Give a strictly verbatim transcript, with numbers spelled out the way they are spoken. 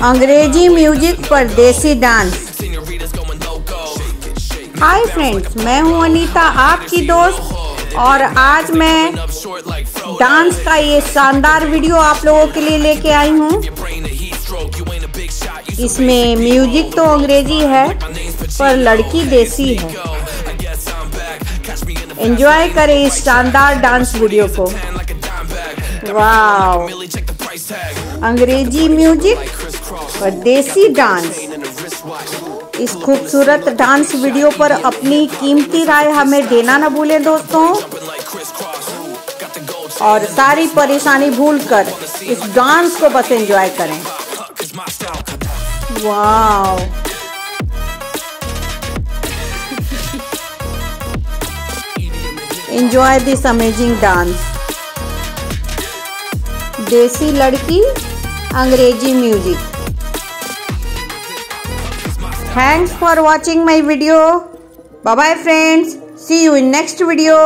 अंग्रेजी म्यूजिक पर देसी डांस। हाय फ्रेंड्स, मैं हूं अनीता, आपकी दोस्त, और आज मैं डांस का ये शानदार वीडियो आप लोगों के लिए लेके आई हूं। इसमें म्यूजिक तो अंग्रेजी है पर लड़की देसी है। एंजॉय करें इस शानदार डांस वीडियो को। वाव, अंग्रेजी म्यूजिक और देसी डांस। इस खूबसूरत डांस वीडियो पर अपनी कीमती राय हमें देना ना भूलें दोस्तों, और सारी परेशानी भूलकर इस डांस को बस एंजॉय करें। Wow, enjoy this amazing dance. देसी लड़की, अंग्रेजी music. Thanks for watching my video. Bye bye friends. See you in next video.